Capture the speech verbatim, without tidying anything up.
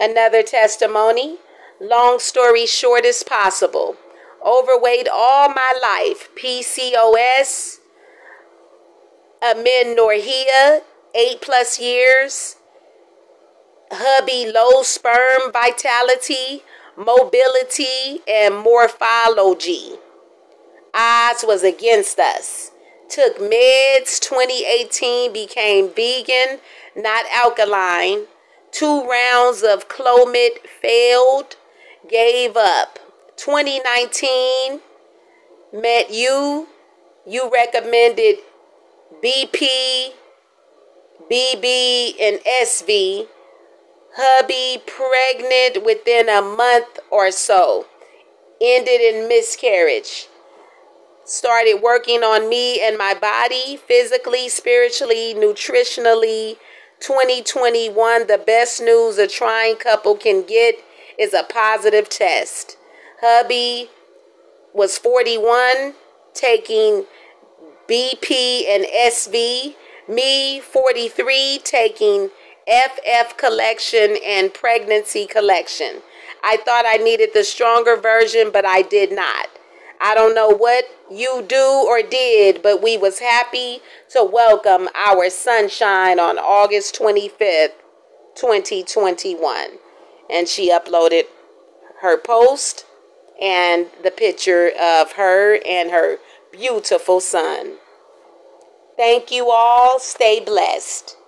Another testimony. Long story short as possible. Overweight all my life. P C O S. Amin Norhia. Eight plus years. Hubby low sperm vitality, mobility, and morphology. Odds was against us. Took meds, twenty eighteen, became vegan, not alkaline. Two rounds of Clomid failed, gave up. twenty nineteen, met you. You recommended B P, B B, and S V. Hubby pregnant within a month or so. Ended in miscarriage. Started working on me and my body, physically, spiritually, nutritionally. twenty twenty-one, the best news a trying couple can get is a positive test. Hubby was forty-one, taking B P and S V. Me, forty-three, taking F F collection and pregnancy collection. I thought I needed the stronger version, but I did not. I don't know what you do or did, but we was happy to welcome our sunshine on August twenty-fifth, twenty twenty-one. And she uploaded her post and the picture of her and her beautiful son. Thank you all. Stay blessed.